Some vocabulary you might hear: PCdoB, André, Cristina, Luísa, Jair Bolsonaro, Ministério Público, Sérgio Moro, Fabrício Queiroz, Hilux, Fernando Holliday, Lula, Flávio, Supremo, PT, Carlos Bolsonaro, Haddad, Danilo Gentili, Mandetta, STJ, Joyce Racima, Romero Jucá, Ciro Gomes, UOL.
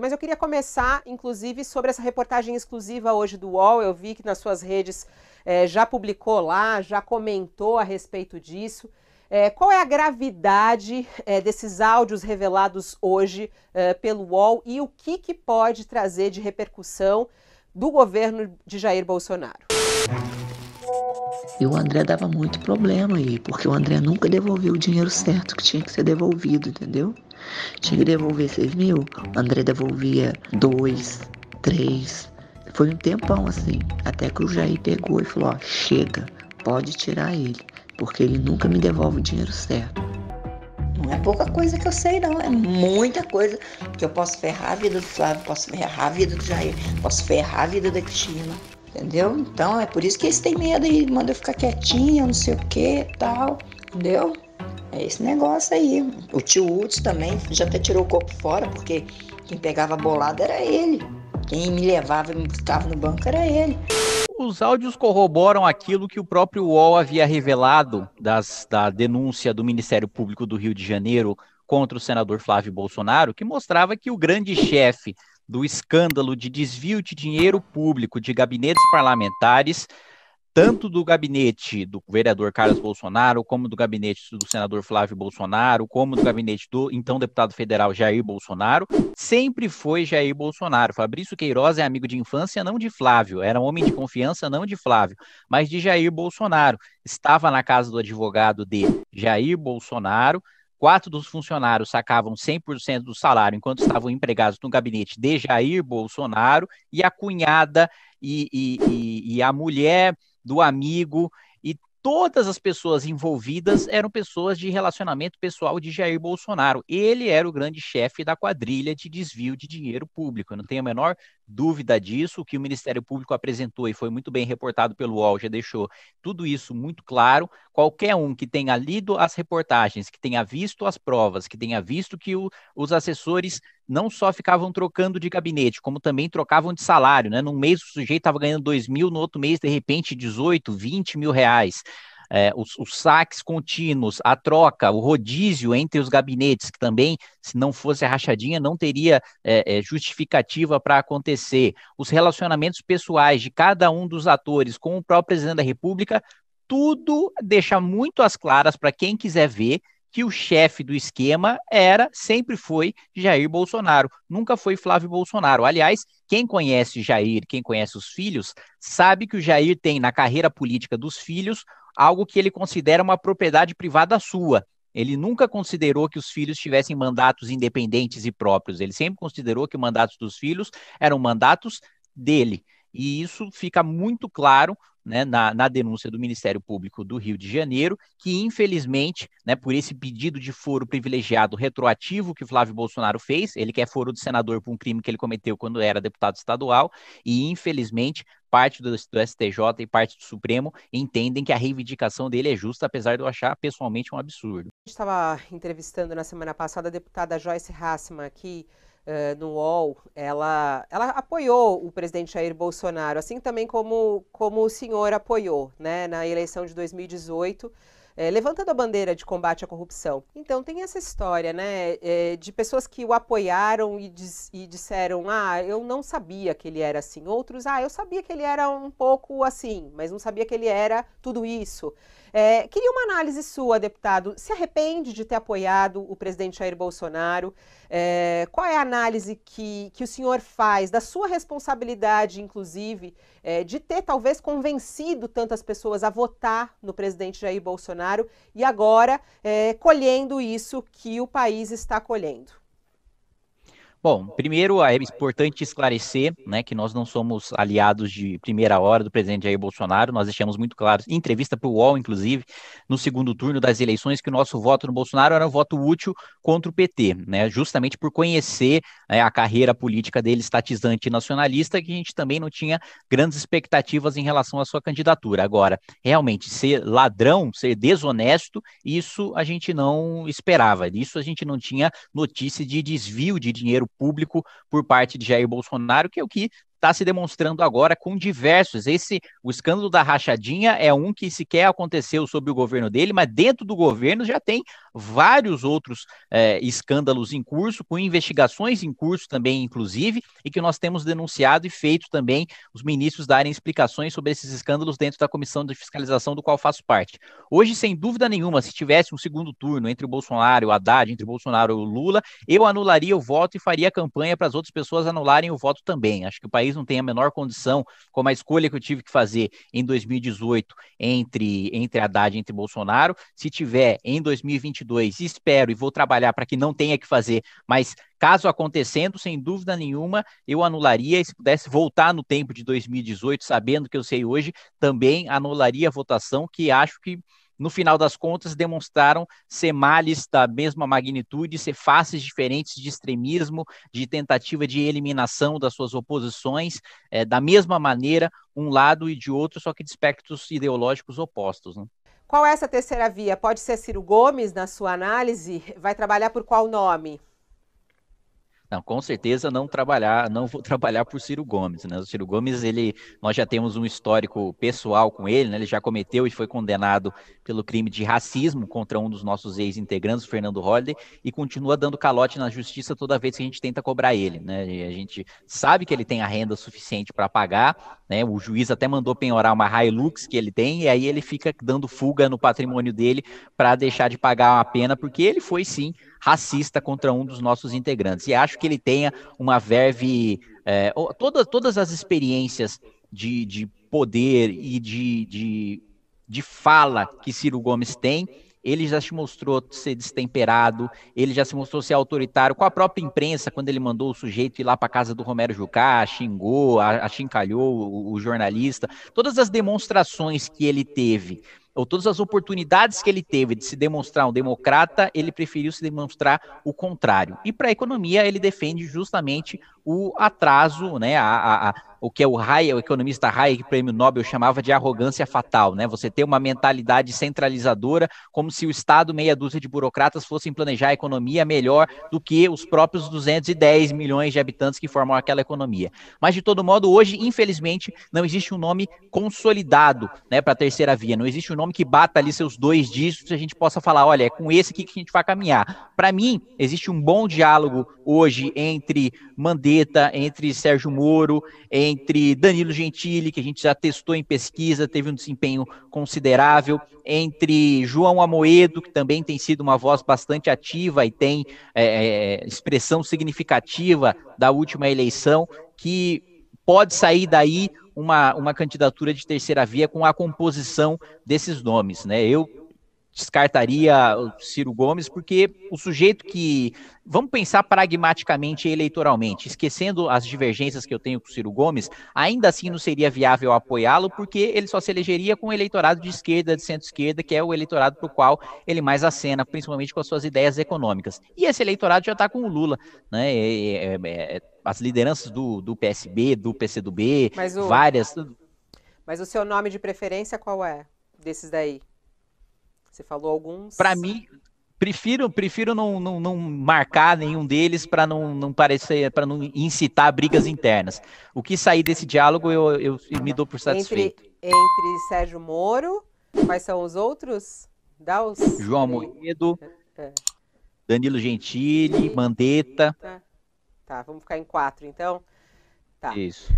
Mas eu queria começar, inclusive, sobre essa reportagem exclusiva hoje do UOL. Eu vi que nas suas redes já publicou lá, já comentou a respeito disso. Qual é a gravidade desses áudios revelados hoje pelo UOL e o que pode trazer de repercussão do governo de Jair Bolsonaro? E o André dava muito problema aí, porque o André nunca devolveu o dinheiro certo que tinha que ser devolvido, entendeu? Tinha que devolver 6 mil, o André devolvia 2, 3. Foi um tempão assim, até que o Jair pegou e falou, ó, chega, pode tirar ele, porque ele nunca me devolve o dinheiro certo. Não é pouca coisa que eu sei não, é muita coisa que eu posso ferrar a vida do Flávio, posso ferrar a vida do Jair, posso ferrar a vida da Cristina. Entendeu? Então é por isso que eles têm medo e mandam eu ficar quietinha, não sei o que e tal, entendeu? É esse negócio aí. O tio Woods também já até tirou o corpo fora, porque quem pegava a bolada era ele. Quem me levava e me buscava no banco era ele. Os áudios corroboram aquilo que o próprio UOL havia revelado da denúncia do Ministério Público do Rio de Janeiro contra o senador Flávio Bolsonaro, que mostrava que o grande chefe do escândalo de desvio de dinheiro público de gabinetes parlamentares, tanto do gabinete do vereador Carlos Bolsonaro, como do gabinete do senador Flávio Bolsonaro, como do gabinete do então deputado federal Jair Bolsonaro, sempre foi Jair Bolsonaro. Fabrício Queiroz é amigo de infância, não de Flávio, era um homem de confiança, não de Flávio, mas de Jair Bolsonaro. Estava na casa do advogado de Jair Bolsonaro, 4 dos funcionários sacavam 100% do salário enquanto estavam empregados no gabinete de Jair Bolsonaro, e a cunhada e a mulher do amigo e todas as pessoas envolvidas eram pessoas de relacionamento pessoal de Jair Bolsonaro. Ele era o grande chefe da quadrilha de desvio de dinheiro público. Eu não tenho a menor dúvida disso. O que o Ministério Público apresentou e foi muito bem reportado pelo UOL já deixou tudo isso muito claro. Qualquer um que tenha lido as reportagens, que tenha visto as provas, que tenha visto que os assessores não só ficavam trocando de gabinete, como também trocavam de salário, né? Num mês o sujeito estava ganhando 2 mil, no outro mês, de repente, 18, 20 mil reais. Os saques contínuos, a troca, o rodízio entre os gabinetes, que também, se não fosse a rachadinha, não teria justificativa para acontecer. Os relacionamentos pessoais de cada um dos atores com o próprio presidente da República, tudo deixa muito às claras para quem quiser ver que o chefe do esquema sempre foi Jair Bolsonaro, nunca foi Flávio Bolsonaro. Aliás, quem conhece Jair, quem conhece os filhos, sabe que o Jair tem na carreira política dos filhos algo que ele considera uma propriedade privada sua. Ele nunca considerou que os filhos tivessem mandatos independentes e próprios. Ele sempre considerou que mandatos dos filhos eram mandatos dele. E isso fica muito claro, né, na denúncia do Ministério Público do Rio de Janeiro, que infelizmente, né, por esse pedido de foro privilegiado retroativo que Flávio Bolsonaro fez, ele quer foro do senador por um crime que ele cometeu quando era deputado estadual, e infelizmente parte do STJ e parte do Supremo entendem que a reivindicação dele é justa, apesar de eu achar pessoalmente um absurdo. A gente estava entrevistando na semana passada a deputada Joyce Racima, que no UOL, ela apoiou o presidente Jair Bolsonaro, assim também como o senhor apoiou, né, na eleição de 2018, levantando a bandeira de combate à corrupção. Então tem essa história, né, de pessoas que o apoiaram e disseram, eu não sabia que ele era assim. Outros, eu sabia que ele era um pouco assim, mas não sabia que ele era tudo isso. Queria uma análise sua, deputado. Se arrepende de ter apoiado o presidente Jair Bolsonaro? Qual é a análise que o senhor faz da sua responsabilidade, inclusive, de ter talvez convencido tantas pessoas a votar no presidente Jair Bolsonaro e agora colhendo isso que o país está colhendo? Bom, primeiro é importante esclarecer, né, que nós não somos aliados de primeira hora do presidente Jair Bolsonaro. Nós deixamos muito claro, em entrevista para o UOL, inclusive, no segundo turno das eleições, que o nosso voto no Bolsonaro era um voto útil contra o PT, né, justamente por conhecer a carreira política dele, estatizante e nacionalista, que a gente também não tinha grandes expectativas em relação à sua candidatura. Agora, realmente, ser ladrão, ser desonesto, isso a gente não esperava, isso a gente não tinha notícia de desvio de dinheiro público por parte de Jair Bolsonaro, que é o que está se demonstrando agora com diversos. O escândalo da rachadinha é um que sequer aconteceu sob o governo dele, mas dentro do governo já tem vários outros escândalos em curso, com investigações em curso também, inclusive, e que nós temos denunciado e feito também os ministros darem explicações sobre esses escândalos dentro da comissão de fiscalização do qual faço parte. Hoje, sem dúvida nenhuma, se tivesse um segundo turno entre o Bolsonaro e o Haddad, entre o Bolsonaro e o Lula, eu anularia o voto e faria campanha para as outras pessoas anularem o voto também. Acho que o país não tem a menor condição, como a escolha que eu tive que fazer em 2018 entre Haddad e entre Bolsonaro. Se tiver em 2022, espero e vou trabalhar para que não tenha que fazer, mas caso acontecendo, sem dúvida nenhuma, eu anularia, e se pudesse voltar no tempo de 2018, sabendo que eu sei hoje, também anularia a votação, que acho que no final das contas, demonstraram ser males da mesma magnitude, ser faces diferentes de extremismo, de tentativa de eliminação das suas oposições, da mesma maneira, um lado e de outro, só que de espectros ideológicos opostos, né? Qual é essa terceira via? Pode ser Ciro Gomes, na sua análise? Vai trabalhar por qual nome? Não, com certeza não vou trabalhar por Ciro Gomes, né? O Ciro Gomes, nós já temos um histórico pessoal com ele, né? Ele já cometeu e foi condenado pelo crime de racismo contra um dos nossos ex-integrantes, o Fernando Holliday, e continua dando calote na justiça toda vez que a gente tenta cobrar ele, né? E a gente sabe que ele tem a renda suficiente para pagar, né? O juiz até mandou penhorar uma Hilux que ele tem, e aí ele fica dando fuga no patrimônio dele para deixar de pagar a pena, porque ele foi, sim, racista contra um dos nossos integrantes. E acho que ele tenha uma verve... todas as experiências de poder e de fala que Ciro Gomes tem, ele já se mostrou ser destemperado, ele já se mostrou ser autoritário com a própria imprensa, quando ele mandou o sujeito ir lá para a casa do Romero Jucá, xingou, achincalhou o jornalista. Todas as demonstrações que ele teve, ou todas as oportunidades que ele teve de se demonstrar um democrata, ele preferiu se demonstrar o contrário. E para a economia, ele defende justamente o atraso, né, o que o economista Hayek, prêmio Nobel, chamava de arrogância fatal, né? Você ter uma mentalidade centralizadora, como se o Estado, meia dúzia de burocratas, fossem planejar a economia melhor do que os próprios 210 milhões de habitantes que formam aquela economia. Mas, de todo modo, hoje, infelizmente, não existe um nome consolidado, né, para a terceira via, não existe um nome que bata ali seus dois dígitos e a gente possa falar, olha, é com esse aqui que a gente vai caminhar. Para mim, existe um bom diálogo hoje entre Mandetta, entre Sérgio Moro, entre Danilo Gentili, que a gente já testou em pesquisa, teve um desempenho considerável, entre João Amoedo, que também tem sido uma voz bastante ativa e tem expressão significativa da última eleição, que pode sair daí uma candidatura de terceira via com a composição desses nomes, né? Eu descartaria o Ciro Gomes, porque o sujeito que... Vamos pensar pragmaticamente e eleitoralmente, esquecendo as divergências que eu tenho com o Ciro Gomes, ainda assim não seria viável apoiá-lo, porque ele só se elegeria com o eleitorado de esquerda, de centro-esquerda, que é o eleitorado para o qual ele mais acena, principalmente com as suas ideias econômicas. E esse eleitorado já está com o Lula, né? As lideranças do PSB, do PCdoB, várias... Mas o seu nome de preferência qual é desses daí? Você falou alguns. Para mim, prefiro não marcar nenhum deles para não parecer, para não incitar brigas internas. O que sair desse diálogo, eu me dou por satisfeito. Entre Sérgio Moro, quais são os outros? João Amoedo, Danilo Gentili, Mandetta. Tá, vamos ficar em 4, então. Tá. Isso.